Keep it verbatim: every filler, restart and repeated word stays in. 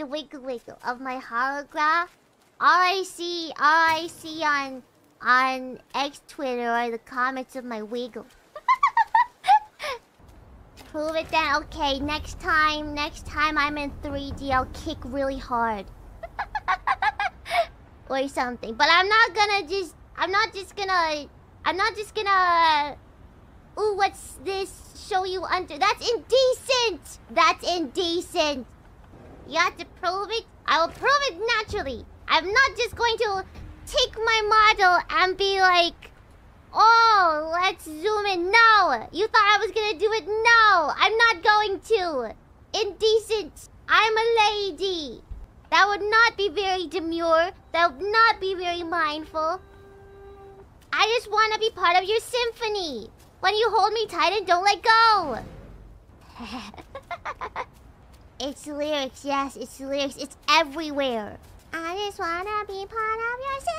the wiggle wiggle of my holograph. All I see, all I see on on X Twitter are the comments of my wiggle. Prove it then. Okay, next time, next time I'm in three D, I'll kick really hard. Or something. But I'm not gonna just, I'm not just gonna, I'm not just gonna, ooh, what's this? Show you under. That's indecent! That's indecent! You have to prove it. I will prove it naturally. I'm not just going to take my model and be like, oh, let's zoom in. No! You thought I was gonna do it? No! I'm not going to! Indecent! I'm a lady! That would not be very demure. That would not be very mindful. I just want to be part of your symphony. When you hold me tight and don't let go. It's lyrics, yes, it's lyrics. It's everywhere. I just want to be part of your symphony.